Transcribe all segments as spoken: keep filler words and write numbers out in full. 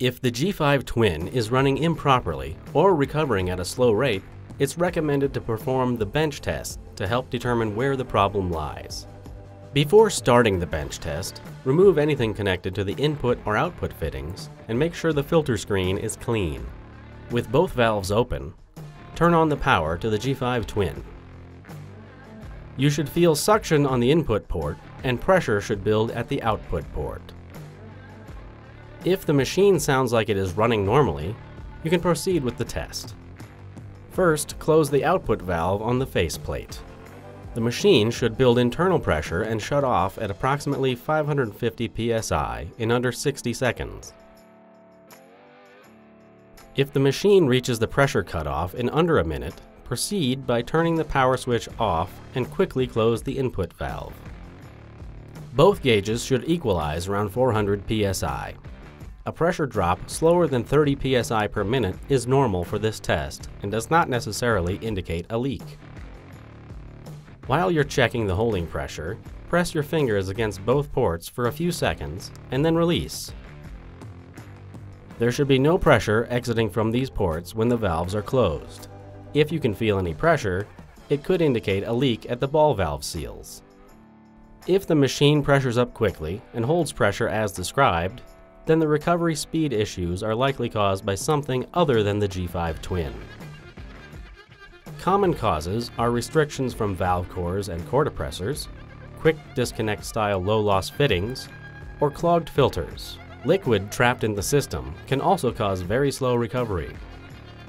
If the G five Twin is running improperly or recovering at a slow rate, it's recommended to perform the bench test to help determine where the problem lies. Before starting the bench test, remove anything connected to the input or output fittings and make sure the filter screen is clean. With both valves open, turn on the power to the G five Twin. You should feel suction on the input port and pressure should build at the output port. If the machine sounds like it is running normally, you can proceed with the test. First, close the output valve on the faceplate. The machine should build internal pressure and shut off at approximately five hundred fifty P S I in under sixty seconds. If the machine reaches the pressure cutoff in under a minute, proceed by turning the power switch off and quickly close the input valve. Both gauges should equalize around four hundred P S I. A pressure drop slower than thirty P S I per minute is normal for this test and does not necessarily indicate a leak. While you're checking the holding pressure, press your fingers against both ports for a few seconds and then release. There should be no pressure exiting from these ports when the valves are closed. If you can feel any pressure, it could indicate a leak at the ball valve seals. If the machine pressures up quickly and holds pressure as described, then the recovery speed issues are likely caused by something other than the G five Twin. Common causes are restrictions from valve cores and core depressors, quick disconnect style low loss fittings, or clogged filters. Liquid trapped in the system can also cause very slow recovery.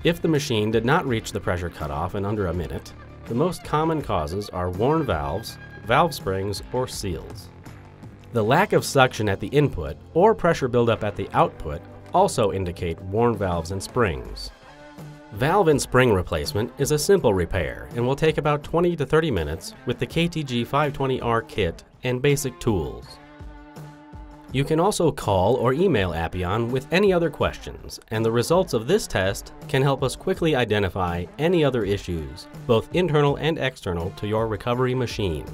If the machine did not reach the pressure cutoff in under a minute, the most common causes are worn valves, valve springs, or seals. The lack of suction at the input or pressure buildup at the output also indicate worn valves and springs. Valve and spring replacement is a simple repair and will take about twenty to thirty minutes with the K T G five twenty R kit and basic tools. You can also call or email Appion with any other questions, and the results of this test can help us quickly identify any other issues, both internal and external, to your recovery machine.